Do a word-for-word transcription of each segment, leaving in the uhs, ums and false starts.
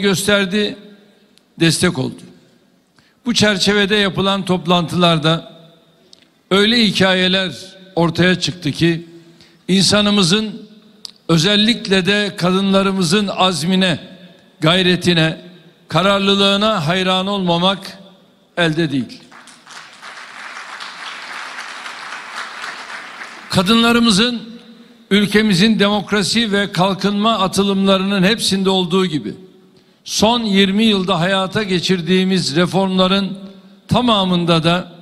gösterdi, destek oldu. Bu çerçevede yapılan toplantılarda öyle hikayeler ortaya çıktı ki insanımızın, özellikle de kadınlarımızın azmine, gayretine, kararlılığına hayran olmamak elde değil. Kadınlarımızın ülkemizin demokrasi ve kalkınma atılımlarının hepsinde olduğu gibi son yirmi yılda hayata geçirdiğimiz reformların tamamında da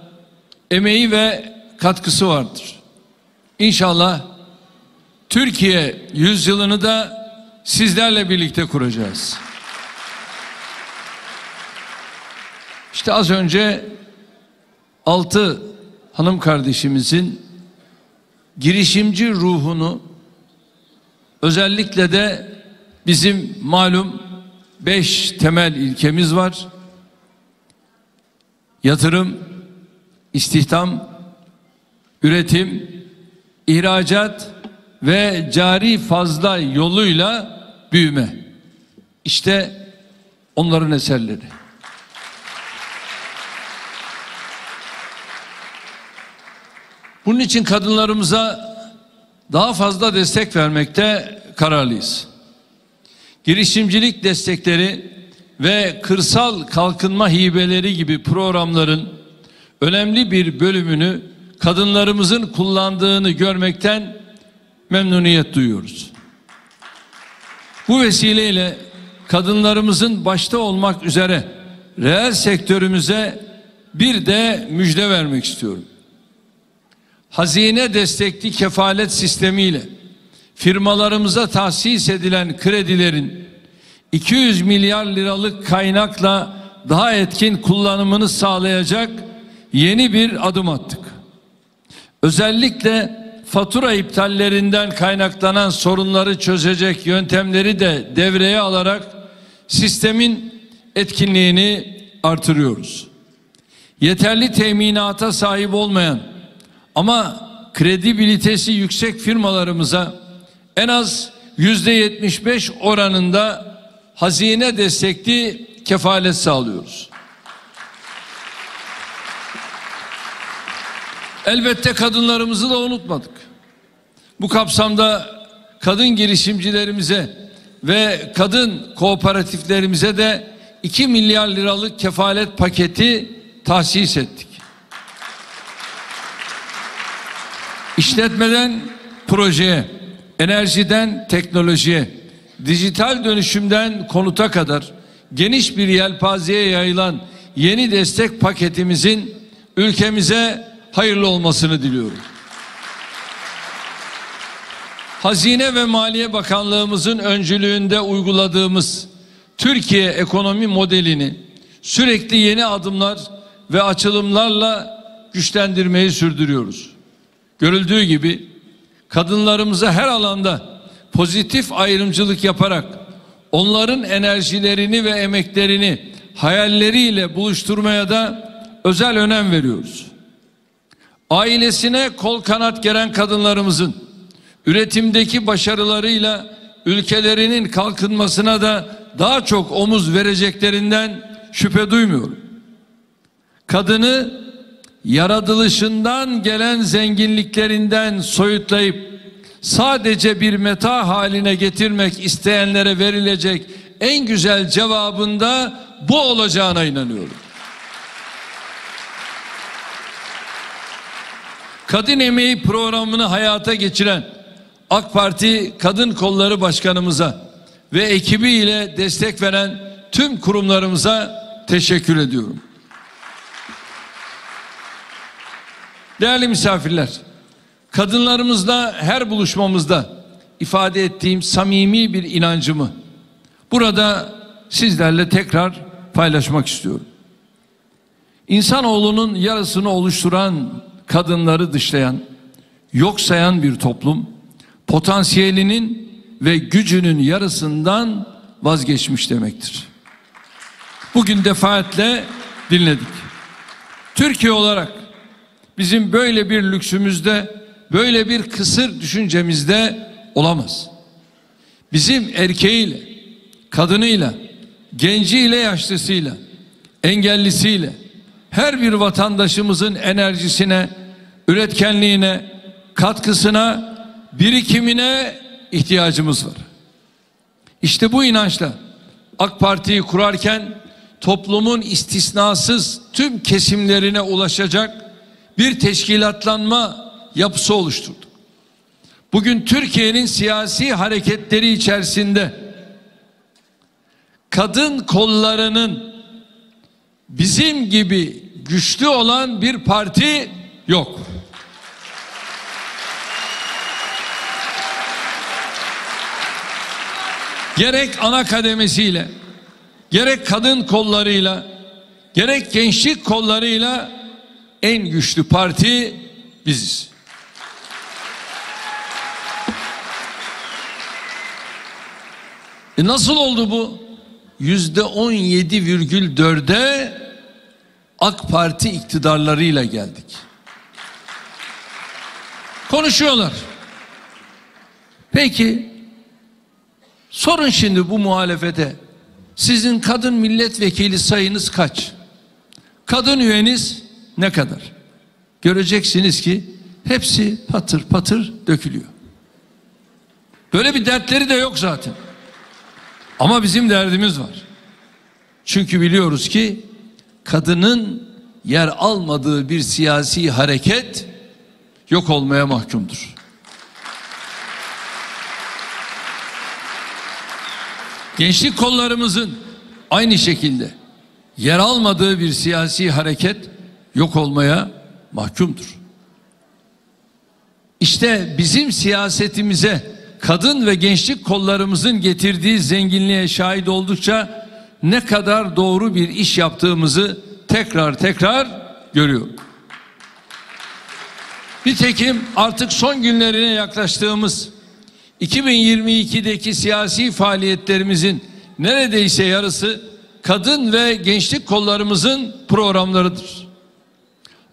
emeği ve katkısı vardır. İnşallah Türkiye yüzyılını da sizlerle birlikte kuracağız. İşte az önce altı hanım kardeşimizin girişimci ruhunu, özellikle de bizim malum beş temel ilkemiz var: yatırım, istihdam, üretim, ihracat ve cari fazla yoluyla büyüme. İşte onların eserleri. Bunun için kadınlarımıza daha fazla destek vermekte kararlıyız. Girişimcilik destekleri ve kırsal kalkınma hibeleri gibi programların önemli bir bölümünü kadınlarımızın kullandığını görmekten memnuniyet duyuyoruz. Bu vesileyle kadınlarımızın başta olmak üzere reel sektörümüze bir de müjde vermek istiyorum. Hazine destekli kefalet sistemiyle firmalarımıza tahsis edilen kredilerin iki yüz milyar liralık kaynakla daha etkin kullanımını sağlayacak yeni bir adım attık. Özellikle fatura iptallerinden kaynaklanan sorunları çözecek yöntemleri de devreye alarak sistemin etkinliğini artırıyoruz. Yeterli teminata sahip olmayan ama kredibilitesi yüksek firmalarımıza en az yüzde yetmiş beş oranında hazine destekli kefalet sağlıyoruz. Elbette kadınlarımızı da unutmadık. Bu kapsamda kadın girişimcilerimize ve kadın kooperatiflerimize de iki milyar liralık kefalet paketi tahsis ettik. İşletmeden projeye, enerjiden teknolojiye, dijital dönüşümden konuta kadar geniş bir yelpazeye yayılan yeni destek paketimizin ülkemize hayırlı olmasını diliyorum. Hazine ve Maliye Bakanlığımızın öncülüğünde uyguladığımız Türkiye ekonomi modelini sürekli yeni adımlar ve açılımlarla güçlendirmeyi sürdürüyoruz. Görüldüğü gibi kadınlarımıza her alanda pozitif ayrımcılık yaparak onların enerjilerini ve emeklerini hayalleriyle buluşturmaya da özel önem veriyoruz. Ailesine kol kanat geren kadınlarımızın üretimdeki başarılarıyla ülkelerinin kalkınmasına da daha çok omuz vereceklerinden şüphe duymuyorum. Kadını yaratılışından gelen zenginliklerinden soyutlayıp sadece bir meta haline getirmek isteyenlere verilecek en güzel cevabın da bu olacağına inanıyorum. Kadın Emeği programını hayata geçiren AK Parti Kadın Kolları Başkanımıza ve ekibiyle destek veren tüm kurumlarımıza teşekkür ediyorum. Değerli misafirler, kadınlarımızla her buluşmamızda ifade ettiğim samimi bir inancımı burada sizlerle tekrar paylaşmak istiyorum. İnsanoğlunun yarısını oluşturan kadınları dışlayan, yok sayan bir toplum potansiyelinin ve gücünün yarısından vazgeçmiş demektir. Bugün defaatle dinledik. Türkiye olarak bizim böyle bir lüksümüzde, böyle bir kısır düşüncemizde olamaz. Bizim erkeğiyle, kadınıyla, genciyle yaşlısıyla, engellisiyle, her bir vatandaşımızın enerjisine, üretkenliğine, katkısına, birikimine ihtiyacımız var. İşte bu inançla AK Parti'yi kurarken toplumun istisnasız tüm kesimlerine ulaşacak bir teşkilatlanma yapısı oluşturduk. Bugün Türkiye'nin siyasi hareketleri içerisinde kadın kollarının bizim gibi güçlü olan bir parti yok. Gerek ana kademesiyle, gerek kadın kollarıyla, gerek gençlik kollarıyla en güçlü parti biziz. E nasıl oldu bu? yüzde on yedi virgül dört'e AK Parti iktidarlarıyla geldik. Konuşuyorlar. Peki sorun şimdi bu muhalefete. Sizin kadın milletvekili sayınız kaç? Kadın üyeniz ne kadar? Göreceksiniz ki hepsi patır patır dökülüyor. Böyle bir dertleri de yok zaten. Ama bizim derdimiz var. Çünkü biliyoruz ki kadının yer almadığı bir siyasi hareket yok olmaya mahkumdur. Gençlik kollarımızın aynı şekilde yer almadığı bir siyasi hareket yok olmaya mahkumdur. İşte bizim siyasetimize kadın ve gençlik kollarımızın getirdiği zenginliğe şahit oldukça ne kadar doğru bir iş yaptığımızı tekrar tekrar görüyorum. Nitekim artık son günlerine yaklaştığımız iki bin yirmi iki'deki siyasi faaliyetlerimizin neredeyse yarısı kadın ve gençlik kollarımızın programlarıdır.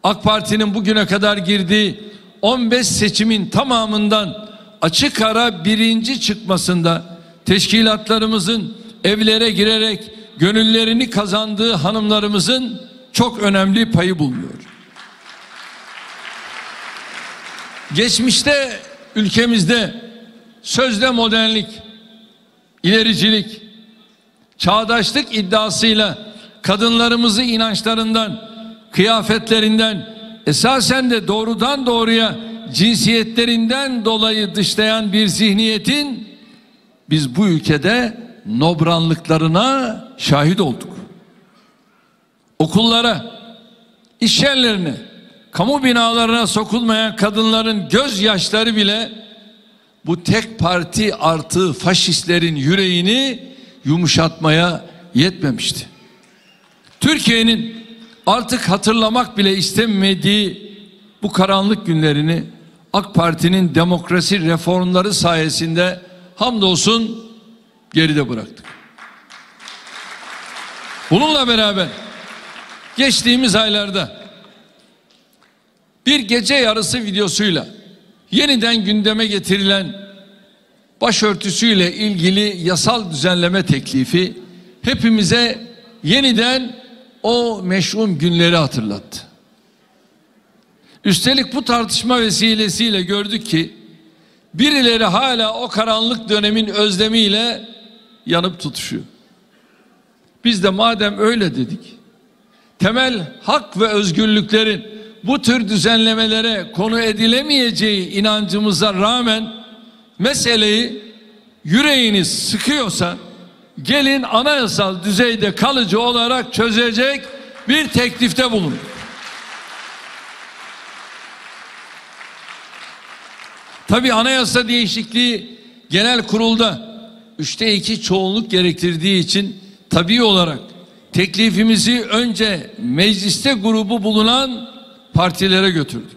AK Parti'nin bugüne kadar girdiği on beş seçimin tamamından açık ara birinci çıkmasında teşkilatlarımızın evlere girerek gönüllerini kazandığı hanımlarımızın çok önemli payı bulunuyor. Geçmişte ülkemizde sözde modernlik, ilericilik, çağdaşlık iddiasıyla kadınlarımızı inançlarından, kıyafetlerinden, esasen de doğrudan doğruya cinsiyetlerinden dolayı dışlayan bir zihniyetin biz bu ülkede nobranlıklarına şahit olduk. Okullara, iş yerlerine, kamu binalarına sokulmayan kadınların gözyaşları bile bu tek parti artı faşistlerin yüreğini yumuşatmaya yetmemişti. Türkiye'nin artık hatırlamak bile istemediği bu karanlık günlerini AK Parti'nin demokrasi reformları sayesinde hamdolsun geride bıraktık. Bununla beraber geçtiğimiz aylarda bir gece yarısı videosuyla yeniden gündeme getirilen başörtüsüyle ilgili yasal düzenleme teklifi hepimize yeniden o meşhum günleri hatırlattı. Üstelik bu tartışma vesilesiyle gördük ki birileri hala o karanlık dönemin özlemiyle yanıp tutuşuyor. Biz de madem öyle dedik, temel hak ve özgürlüklerin bu tür düzenlemelere konu edilemeyeceği inancımıza rağmen meseleyi yüreğiniz sıkıyorsa gelin anayasal düzeyde kalıcı olarak çözecek bir teklifte bulun. Tabii anayasa değişikliği genel kurulda üçte iki çoğunluk gerektirdiği için tabii olarak teklifimizi önce mecliste grubu bulunan partilere götürdük.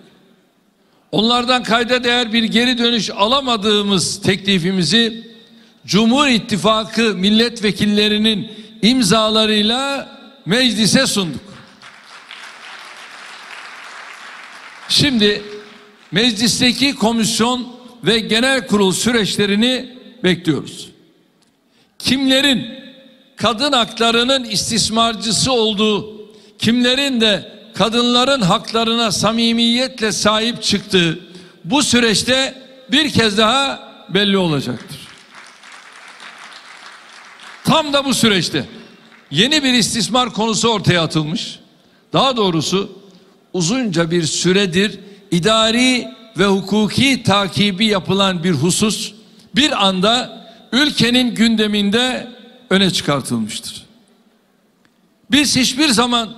Onlardan kayda değer bir geri dönüş alamadığımız teklifimizi Cumhur İttifakı milletvekillerinin imzalarıyla meclise sunduk. Şimdi meclisteki komisyon ve genel kurul süreçlerini bekliyoruz. Kimlerin kadın haklarının istismarcısı olduğu, kimlerin de kadınların haklarına samimiyetle sahip çıktığı bu süreçte bir kez daha belli olacaktır. Tam da bu süreçte yeni bir istismar konusu ortaya atılmış. Daha doğrusu uzunca bir süredir idari ve hukuki takibi yapılan bir husus bir anda ülkenin gündeminde öne çıkartılmıştır. Biz hiçbir zaman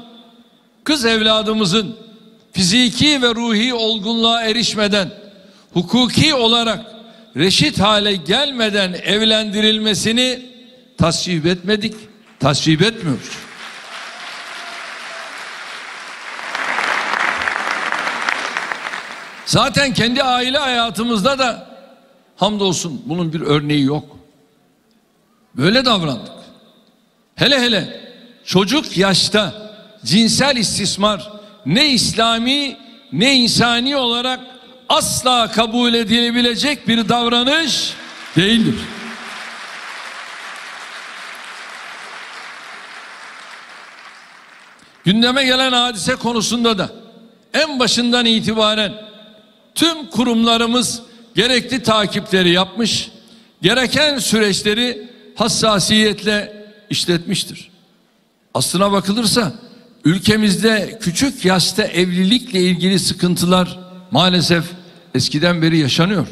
kız evladımızın fiziki ve ruhi olgunluğa erişmeden, hukuki olarak reşit hale gelmeden evlendirilmesini tasvip etmedik, tasvip etmiyoruz. Zaten kendi aile hayatımızda da hamdolsun bunun bir örneği yok. Böyle davrandık. Hele hele çocuk yaşta cinsel istismar ne İslami ne insani olarak asla kabul edilebilecek bir davranış değildir. Gündeme gelen hadise konusunda da en başından itibaren tüm kurumlarımız gerekli takipleri yapmış, gereken süreçleri hassasiyetle işletmiştir. Aslına bakılırsa ülkemizde küçük yaşta evlilikle ilgili sıkıntılar maalesef eskiden beri yaşanıyor.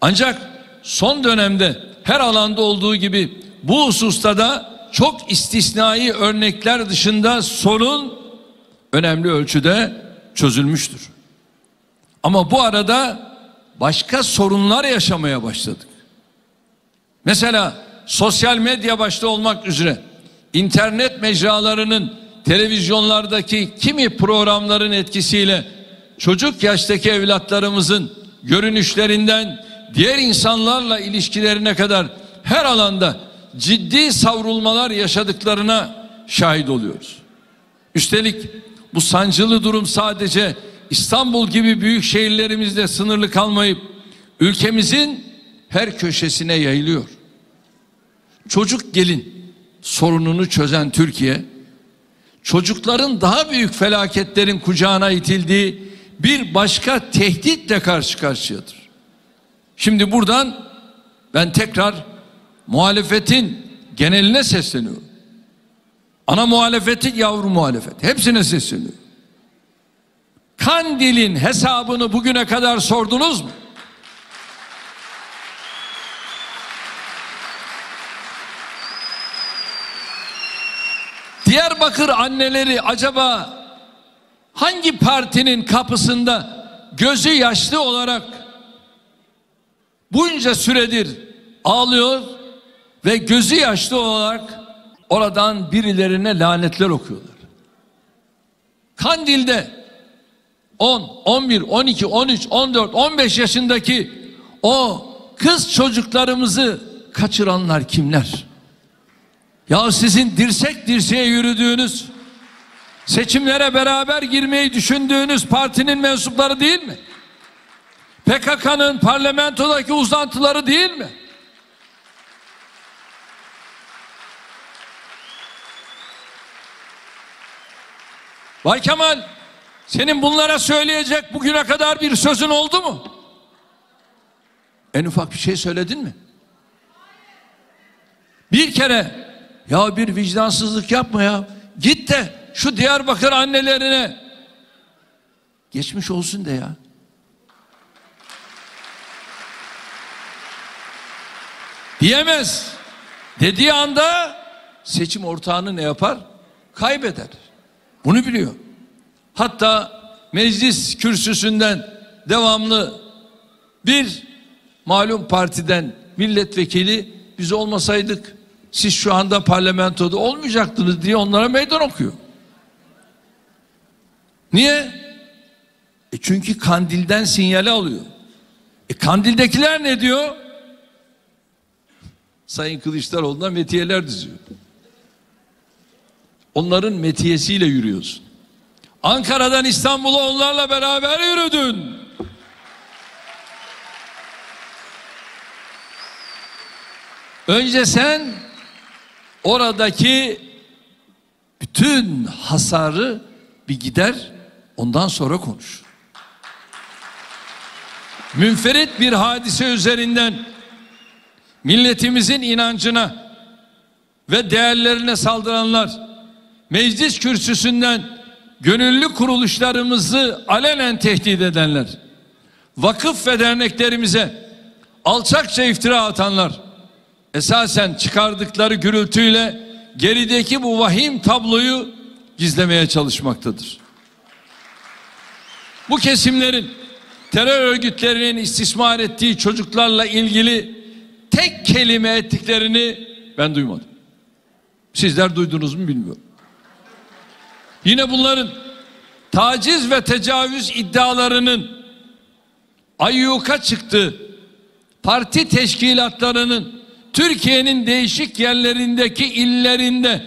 Ancak son dönemde her alanda olduğu gibi bu hususta da çok istisnai örnekler dışında sorun önemli ölçüde çözülmüştür. Ama bu arada başka sorunlar yaşamaya başladık. Mesela sosyal medya başta olmak üzere internet mecralarının, televizyonlardaki kimi programların etkisiyle çocuk yaştaki evlatlarımızın görünüşlerinden diğer insanlarla ilişkilerine kadar her alanda ciddi savrulmalar yaşadıklarına şahit oluyoruz. Üstelik bu sancılı durum sadece İstanbul gibi büyük şehirlerimizde sınırlı kalmayıp ülkemizin her köşesine yayılıyor. Çocuk gelin sorununu çözen Türkiye, çocukların daha büyük felaketlerin kucağına itildiği bir başka tehditle karşı karşıyadır. Şimdi buradan ben tekrar muhalefetin geneline sesleniyorum. Ana muhalefeti, yavru muhalefet, hepsine sesleniyorum. Kandil'in hesabını bugüne kadar sordunuz mu? Diyarbakır anneleri acaba hangi partinin kapısında gözü yaşlı olarak bunca süredir ağlıyor ve gözü yaşlı olarak oradan birilerine lanetler okuyorlar. Kandil'de on, on bir, on iki, on üç, on dört, on beş yaşındaki o kız çocuklarımızı kaçıranlar kimler? Ya sizin dirsek dirseğe yürüdüğünüz, seçimlere beraber girmeyi düşündüğünüz partinin mensupları değil mi? P K K'nın parlamentodaki uzantıları değil mi? Bay Kemal, senin bunlara söyleyecek bugüne kadar bir sözün oldu mu? En ufak bir şey söyledin mi? Bir kere ya bir vicdansızlık yapma ya. Git de şu Diyarbakır annelerine geçmiş olsun de ya. Diyemez. Dediği anda seçim ortağını ne yapar? Kaybeder. Bunu biliyor. Hatta meclis kürsüsünden devamlı bir malum partiden milletvekili biz olmasaydık siz şu anda parlamentoda olmayacaktınız diye onlara meydan okuyor. Niye? E çünkü Kandil'den sinyali alıyor. E Kandil'dekiler ne diyor? Sayın Kılıçdaroğlu'na metiyeler diziyor. Onların metiyesiyle yürüyorsun. Ankara'dan İstanbul'a onlarla beraber yürüdün. Önce sen, oradaki bütün hasarı bir gider, ondan sonra konuşur. Münferit bir hadise üzerinden milletimizin inancına ve değerlerine saldıranlar meclis kürsüsünden gönüllü kuruluşlarımızı alenen tehdit edenler, vakıf ve derneklerimize alçakça iftira atanlar, esasen çıkardıkları gürültüyle gerideki bu vahim tabloyu gizlemeye çalışmaktadır. Bu kesimlerin terör örgütlerinin istismar ettiği çocuklarla ilgili tek kelime ettiklerini ben duymadım. Sizler duydunuz mu bilmiyorum. Yine bunların taciz ve tecavüz iddialarının ayyuka çıktığı, parti teşkilatlarının Türkiye'nin değişik yerlerindeki illerinde,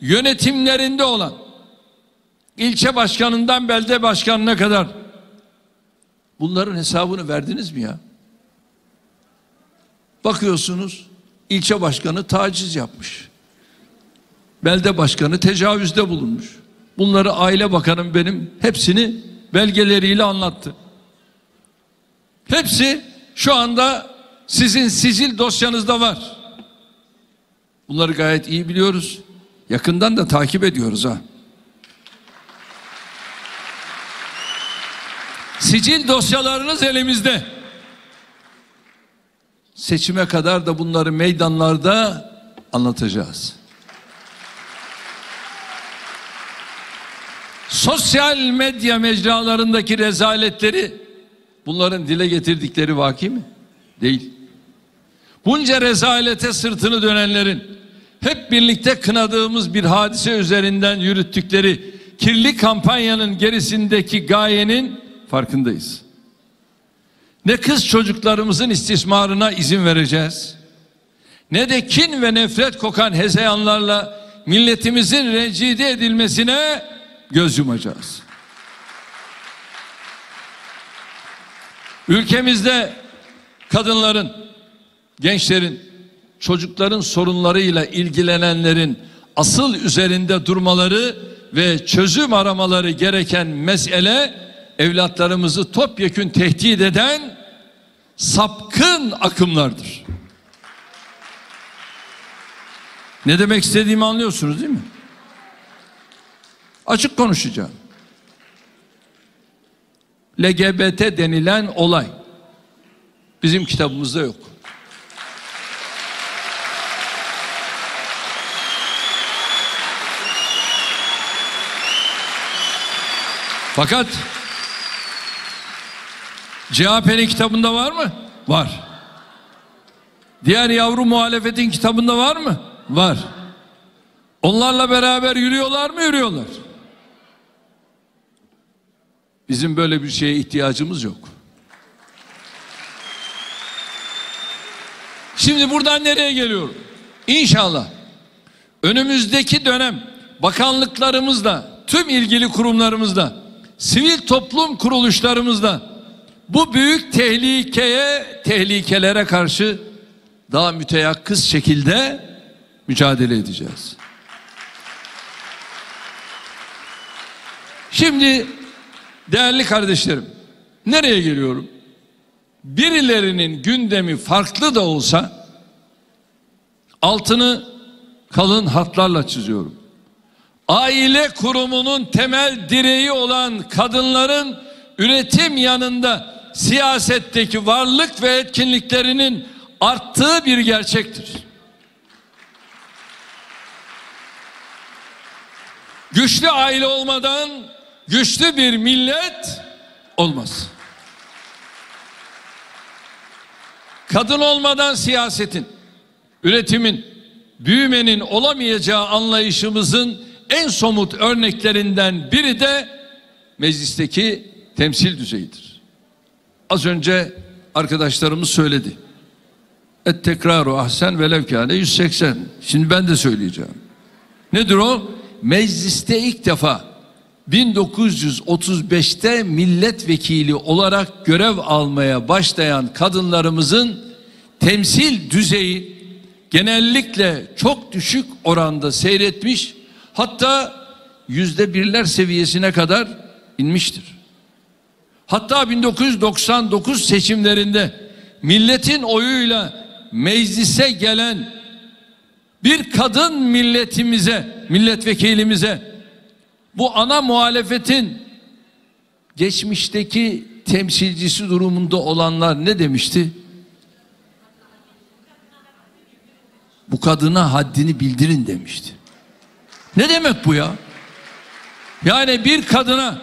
yönetimlerinde olan ilçe başkanından belde başkanına kadar, bunların hesabını verdiniz mi ya? Bakıyorsunuz ilçe başkanı taciz yapmış, belde başkanı tecavüzde bulunmuş. Bunları Aile Bakanım benim hepsini belgeleriyle anlattı. Hepsi şu anda sizin sicil dosyanızda var. Bunları gayet iyi biliyoruz. Yakından da takip ediyoruz ha. Sicil dosyalarınız elimizde. Seçime kadar da bunları meydanlarda anlatacağız. Sosyal medya mecralarındaki rezaletleri, bunların dile getirdikleri vaki mi? Değil. Bunca rezalete sırtını dönenlerin hep birlikte kınadığımız bir hadise üzerinden yürüttükleri kirli kampanyanın gerisindeki gayenin farkındayız. Ne kız çocuklarımızın istismarına izin vereceğiz, ne de kin ve nefret kokan hezeyanlarla milletimizin rencide edilmesine göz yumacağız. Ülkemizde kadınların, gençlerin, çocukların sorunlarıyla ilgilenenlerin asıl üzerinde durmaları ve çözüm aramaları gereken mesele, evlatlarımızı topyekün tehdit eden sapkın akımlardır. Ne demek istediğimi anlıyorsunuz değil mi? Açık konuşacağım. L G B T denilen olay bizim kitabımızda yok. Fakat C H P'nin kitabında var mı? Var. Diğer yavru muhalefetin kitabında var mı? Var. Onlarla beraber yürüyorlar mı? Yürüyorlar. Bizim böyle bir şeye ihtiyacımız yok. Şimdi buradan nereye geliyorum? İnşallah önümüzdeki dönem bakanlıklarımızla, tüm ilgili kurumlarımızla, sivil toplum kuruluşlarımızla bu büyük tehlikeye, tehlikelere karşı daha müteyakkız şekilde mücadele edeceğiz. Şimdi değerli kardeşlerim, nereye geliyorum? Birilerinin gündemi farklı da olsa altını kalın hatlarla çiziyorum. Aile kurumunun temel direği olan kadınların üretim yanında siyasetteki varlık ve etkinliklerinin arttığı bir gerçektir. Güçlü aile olmadan güçlü bir millet olmaz. Kadın olmadan siyasetin, üretimin, büyümenin olamayacağı anlayışımızın en somut örneklerinden biri de meclisteki temsil düzeyidir. Az önce arkadaşlarımız söyledi. Et tekraru ahsen velevkâne yüz seksen. Şimdi ben de söyleyeceğim. Nedir o? Mecliste ilk defa bin dokuz yüz otuz beş'te milletvekili olarak görev almaya başlayan kadınlarımızın temsil düzeyi genellikle çok düşük oranda seyretmiş, hatta yüzde birler seviyesine kadar inmiştir. Hatta bin dokuz yüz doksan dokuz seçimlerinde milletin oyuyla meclise gelen bir kadın milletimize, milletvekilimize bu ana muhalefetin geçmişteki temsilcisi durumunda olanlar ne demişti? Bu kadına haddini bildirin demişti. Ne demek bu ya? Yani bir kadına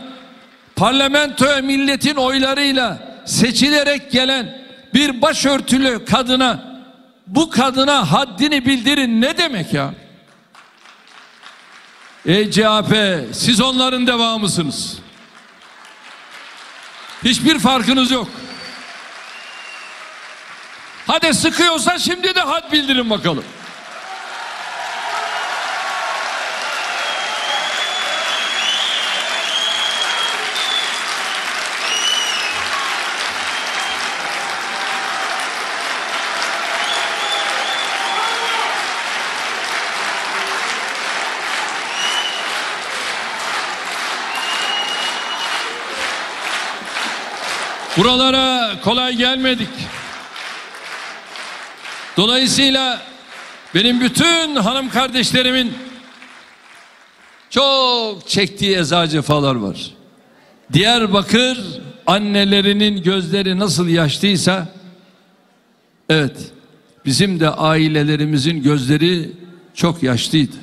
parlamentoya milletin oylarıyla seçilerek gelen bir başörtülü kadına, bu kadına haddini bildirin ne demek ya? Ey C H P, siz onların devamısınız. Hiçbir farkınız yok. Hadi sıkıyorsa şimdi de had bildirin bakalım. Buralara kolay gelmedik. Dolayısıyla benim bütün hanım kardeşlerimin çok çektiği ezacefalar var. Diyarbakır annelerinin gözleri nasıl yaşlıysa, evet, bizim de ailelerimizin gözleri çok yaşlıydı.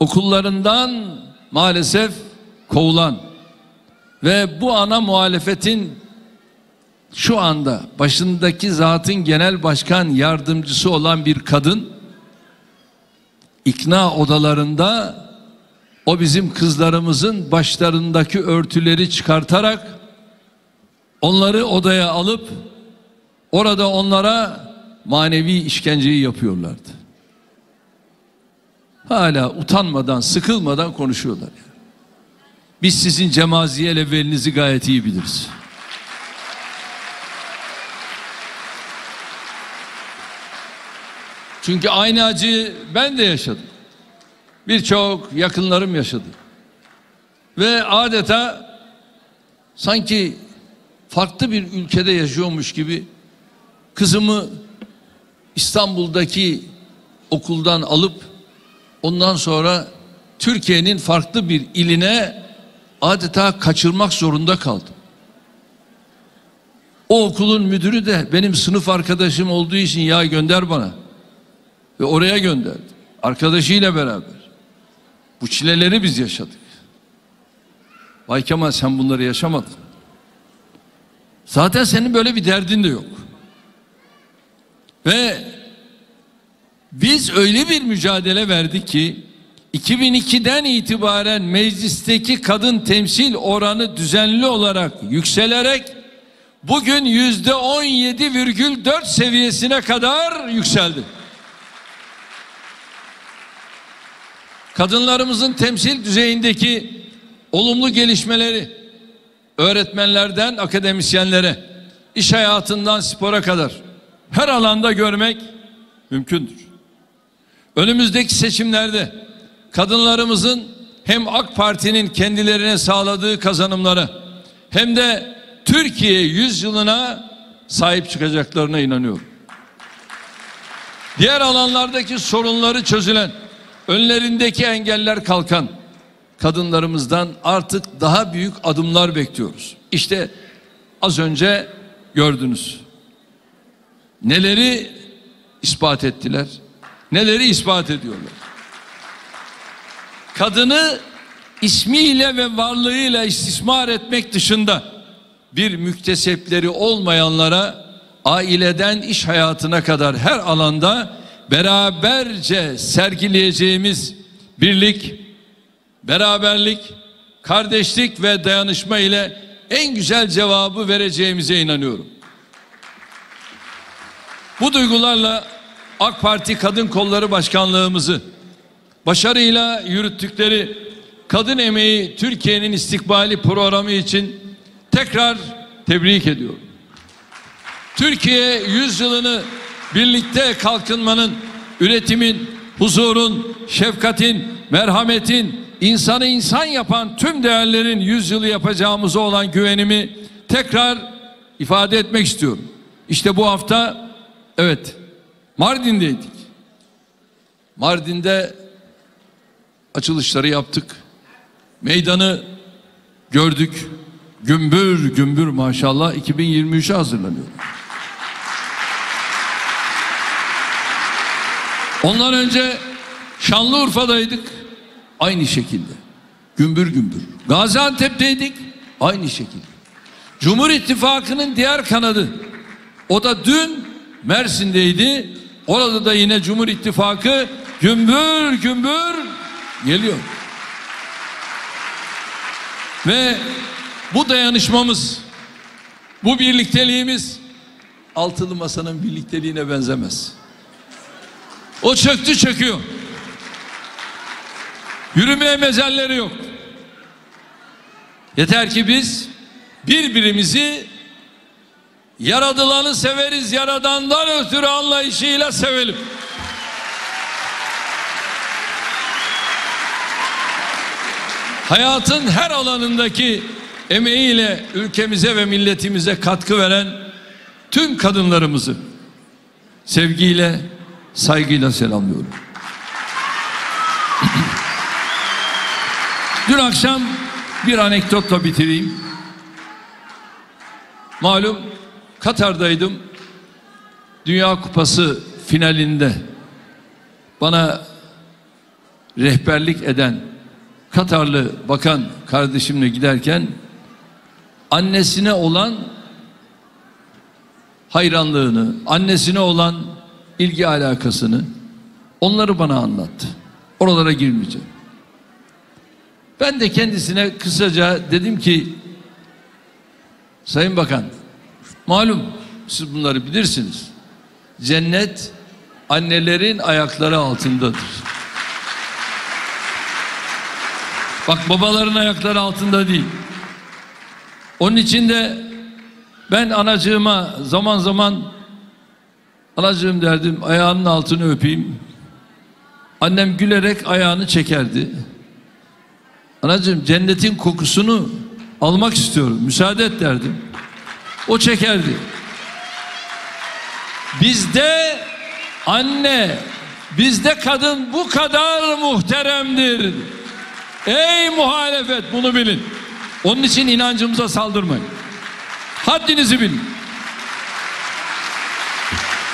Okullarından maalesef kovulan ve bu ana muhalefetin şu anda başındaki zatın genel başkan yardımcısı olan bir kadın ikna odalarında o bizim kızlarımızın başlarındaki örtüleri çıkartarak onları odaya alıp orada onlara manevi işkenceyi yapıyorlardı. Hala utanmadan, sıkılmadan konuşuyorlar. Biz sizin cemaziyel evvelinizi gayet iyi biliriz. Çünkü aynı acıyı ben de yaşadım. Birçok yakınlarım yaşadı. Ve adeta sanki farklı bir ülkede yaşıyormuş gibi kızımı İstanbul'daki okuldan alıp ondan sonra Türkiye'nin farklı bir iline adeta kaçırmak zorunda kaldım. O okulun müdürü de benim sınıf arkadaşım olduğu için ya gönder bana. Ve oraya gönderdi. Arkadaşıyla beraber. Bu çileleri biz yaşadık. Bay Kemal, sen bunları yaşamadın. Zaten senin böyle bir derdin de yok. Ve biz öyle bir mücadele verdik ki iki bin ikiden itibaren meclisteki kadın temsil oranı düzenli olarak yükselerek bugün yüzde on yedi virgül dört seviyesine kadar yükseldi. Kadınlarımızın temsil düzeyindeki olumlu gelişmeleri öğretmenlerden akademisyenlere, iş hayatından spora kadar her alanda görmek mümkündür. Önümüzdeki seçimlerde kadınlarımızın hem AK Parti'nin kendilerine sağladığı kazanımlara hem de Türkiye yüzyılına sahip çıkacaklarına inanıyorum. Diğer alanlardaki sorunları çözülen, önlerindeki engeller kalkan kadınlarımızdan artık daha büyük adımlar bekliyoruz. İşte az önce gördünüz. Neleri ispat ettiler? Neleri ispat ediyorlar? Kadını ismiyle ve varlığıyla istismar etmek dışında bir müktesepleri olmayanlara, aileden iş hayatına kadar her alanda beraberce sergileyeceğimiz birlik, beraberlik, kardeşlik ve dayanışma ile en güzel cevabı vereceğimize inanıyorum. Bu duygularla AK Parti Kadın Kolları Başkanlığımızı başarıyla yürüttükleri Kadın Emeği Türkiye'nin İstikbali programı için tekrar tebrik ediyorum. Türkiye yüzyılını birlikte kalkınmanın, üretimin, huzurun, şefkatin, merhametin, insanı insan yapan tüm değerlerin yüzyılı yapacağımıza olan güvenimi tekrar ifade etmek istiyorum. İşte bu hafta evet Mardin'deydik. Mardin'de açılışları yaptık. Meydanı gördük. Gümbür gümbür maşallah iki bin yirmi üç'e hazırlanıyor. Ondan önce Şanlıurfa'daydık. Aynı şekilde. Gümbür gümbür. Gaziantep'teydik. Aynı şekilde. Cumhur İttifakı'nın diğer kanadı. O da dün Mersin'deydi. Orada da yine Cumhur İttifakı gümbür gümbür geliyor. Ve bu dayanışmamız, bu birlikteliğimiz altılı masanın birlikteliğine benzemez. O çöktü çöküyor. Yürümeye mezelleri yok. Yeter ki biz birbirimizi yaradılanı severiz, yaradandan ötürü anlayışıyla sevelim. Hayatın her alanındaki emeğiyle ülkemize ve milletimize katkı veren tüm kadınlarımızı sevgiyle, saygıyla selamlıyorum. Dün akşam bir anekdotla bitireyim. Malum Katar'daydım. Dünya Kupası finalinde bana rehberlik eden Katarlı bakan kardeşimle giderken annesine olan hayranlığını, annesine olan ilgi alakasını, onları bana anlattı. Oralara girmeyeceğim. Ben de kendisine kısaca dedim ki Sayın Bakan, malum siz bunları bilirsiniz. Cennet annelerin ayakları altındadır. Bak, babaların ayakları altında değil. Onun için de ben anacığıma zaman zaman anacığım derdim, ayağının altını öpeyim. Annem gülerek ayağını çekerdi. Anacığım cennetin kokusunu almak istiyorum, müsaade et derdim. O çekerdi. Bizde anne, bizde kadın bu kadar muhteremdir. Ey muhalefet, bunu bilin. Onun için inancımıza saldırmayın. Haddinizi bilin.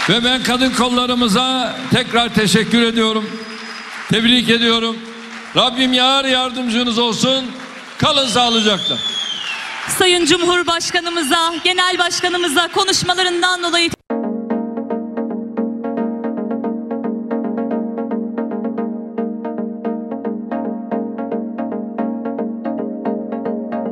Ve ben kadın kollarımıza tekrar teşekkür ediyorum. Tebrik ediyorum. Rabbim yar yardımcınız olsun. Kalın sağlıcakla. Sayın Cumhurbaşkanımıza, Genel Başkanımıza konuşmalarından dolayı